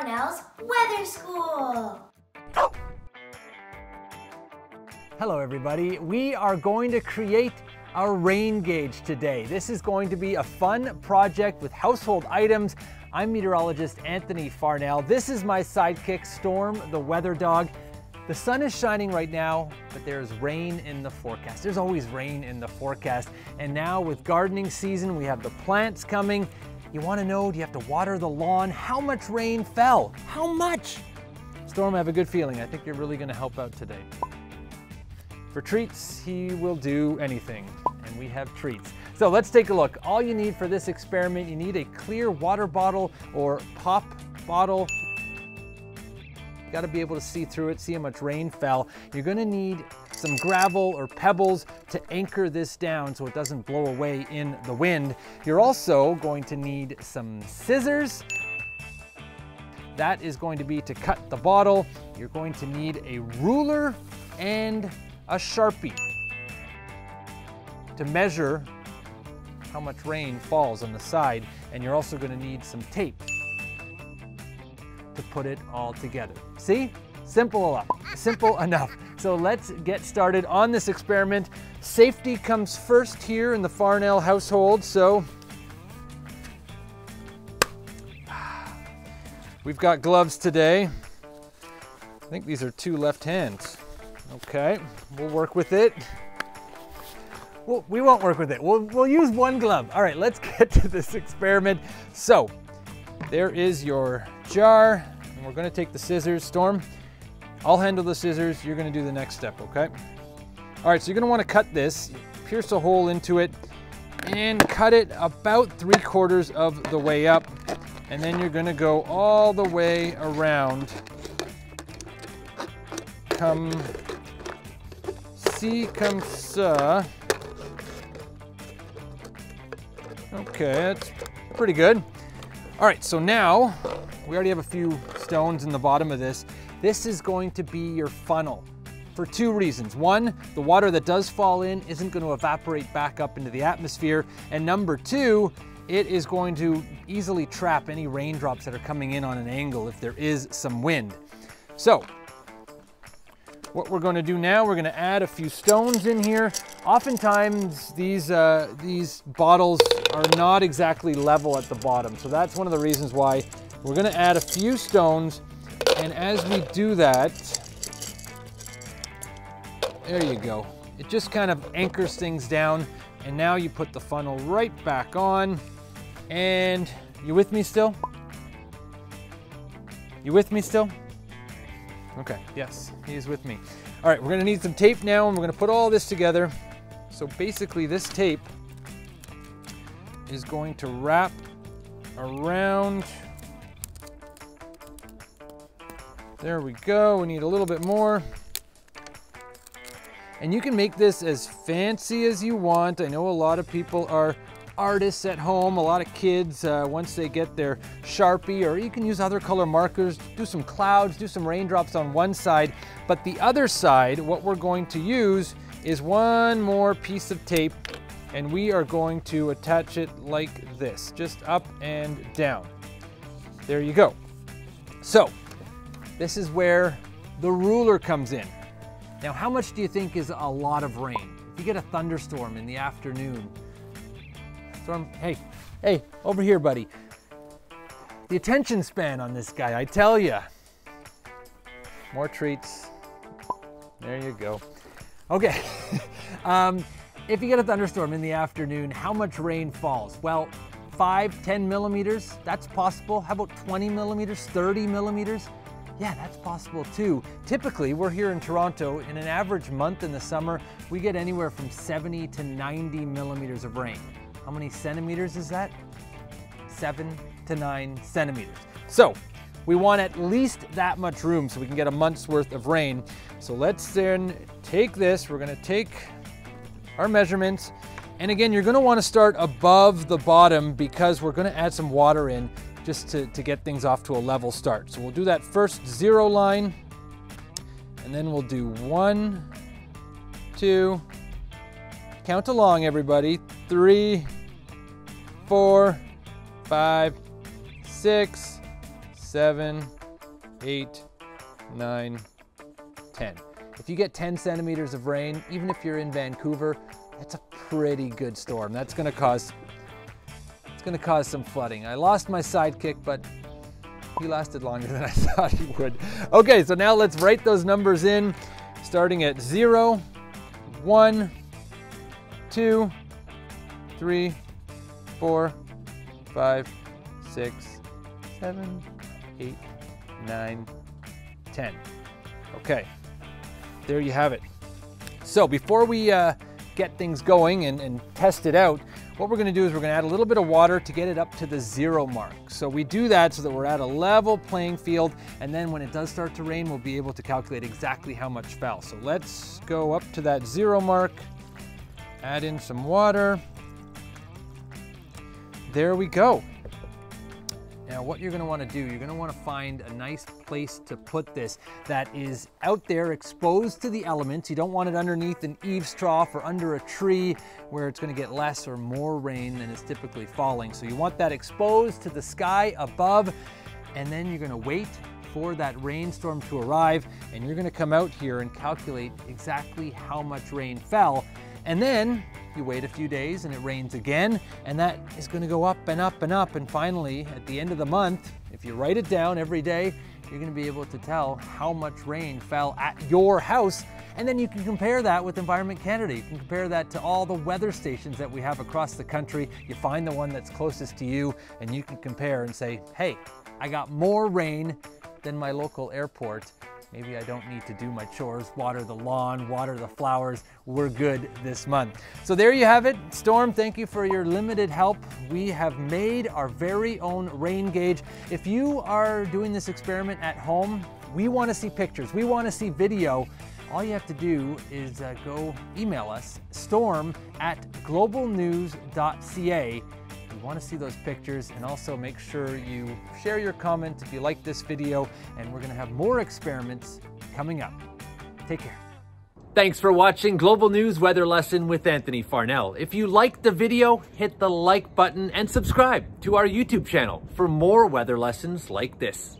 Farnell's Weather School. Hello everybody, we are going to create a rain gauge today. This is going to be a fun project with household items. I'm meteorologist Anthony Farnell. This is my sidekick, Storm, the weather dog. The sun is shining right now, but there's rain in the forecast. There's always rain in the forecast. And now with gardening season, we have the plants coming. You want to know, do you have to water the lawn? How much rain fell? How much? Storm, I have a good feeling. I think you're really going to help out today. For treats, he will do anything, and we have treats. So let's take a look. All you need for this experiment, you need a clear water bottle or pop bottle. Got to be able to see through it, see how much rain fell. You're going to need some gravel or pebbles to anchor this down so it doesn't blow away in the wind. You're also going to need some scissors. That is going to be to cut the bottle. You're going to need a ruler and a Sharpie to measure how much rain falls on the side. And you're also going to need some tape to put it all together. See? Simple enough. So let's get started on this experiment. Safety comes first here in the Farnell household, so we've got gloves today. I think these are two left hands. Okay, we'll work with it. Well, we won't work with it. We'll use one glove. All right, let's get to this experiment. So there is your jar, and we're gonna take the scissors. Storm, I'll handle the scissors. You're gonna do the next step, okay? All right, so you're gonna wanna cut this, pierce a hole into it, and cut it about 3/4 of the way up. And then you're gonna go all the way around. Come ça. Okay, that's pretty good. All right, so now, we already have a few stones in the bottom of this. This is going to be your funnel for two reasons. One, the water that does fall in isn't going to evaporate back up into the atmosphere. And number two, it is going to easily trap any raindrops that are coming in on an angle if there is some wind. So, what we're going to do now, we're going to add a few stones in here. Oftentimes, these bottles are not exactly level at the bottom. So that's one of the reasons why we're gonna add a few stones. And as we do that, there you go. It just kind of anchors things down. And now you put the funnel right back on. And you with me still? You with me still? Okay, yes, he is with me. All right, we're gonna need some tape now and we're gonna put all this together. So basically this tape is going to wrap around. There we go, we need a little bit more. And you can make this as fancy as you want. I know a lot of people are artists at home, a lot of kids, once they get their Sharpie, or you can use other color markers, do some clouds, do some raindrops on one side, but the other side, what we're going to use is one more piece of tape. And we are going to attach it like this, just up and down. There you go. So this is where the ruler comes in. Now, how much do you think is a lot of rain? If you get a thunderstorm in the afternoon, Storm, hey, over here, buddy. The attention span on this guy, I tell ya. More treats. There you go. Okay. If you get a thunderstorm in the afternoon, how much rain falls? Well, 5, 10 millimeters, that's possible. How about 20 millimeters, 30 millimeters? Yeah, that's possible too. Typically, we're here in Toronto, in an average month in the summer, we get anywhere from 70 to 90 millimeters of rain. How many centimeters is that? 7 to 9 centimeters. So, we want at least that much room so we can get a month's worth of rain. So let's then take this, we're gonna take our measurements. And again, you're gonna wanna start above the bottom because we're gonna add some water in just to get things off to a level start. So we'll do that first zero line, and then we'll do 1, 2, count along everybody, 3, 4, 5, 6, 7, 8, 9, 10. If you get 10 centimeters of rain, even if you're in Vancouver, that's a pretty good storm. That's gonna cause, it's gonna cause some flooding. I lost my sidekick, but he lasted longer than I thought he would. Okay, so now let's write those numbers in, starting at 0, 1, 2, 3, 4, 5, 6, 7, 8, 9, 10. Okay, there you have it. So before we get things going and test it out, what we're gonna do is we're gonna add a little bit of water to get it up to the 0 mark. So we do that so that we're at a level playing field, and then when it does start to rain, we'll be able to calculate exactly how much fell. So let's go up to that 0 mark, add in some water. There we go. Now what you're gonna wanna do, you're gonna wanna find a nice place to put this that is out there exposed to the elements. You don't want it underneath an eaves trough or under a tree where it's gonna get less or more rain than it's typically falling. So you want that exposed to the sky above, and then you're gonna wait for that rainstorm to arrive, and you're gonna come out here and calculate exactly how much rain fell. And then you wait a few days and it rains again, and that is gonna go up and up and up, and finally, at the end of the month, if you write it down every day, you're gonna be able to tell how much rain fell at your house, and then you can compare that with Environment Canada. You can compare that to all the weather stations that we have across the country. You find the one that's closest to you, and you can compare and say, hey, I got more rain than my local airport. Maybe I don't need to do my chores, water the lawn, water the flowers. We're good this month. So there you have it. Storm, thank you for your limited help. We have made our very own rain gauge. If you are doing this experiment at home, we want to see pictures. We want to see video. All you have to do is go email us, storm@globalnews.ca. We want to see those pictures, and also make sure you share your comment if you like this video, and we're going to have more experiments coming up. Take care. Thanks for watching Global News Weather Lesson with Anthony Farnell. If you liked the video, hit the like button and subscribe to our YouTube channel for more weather lessons like this.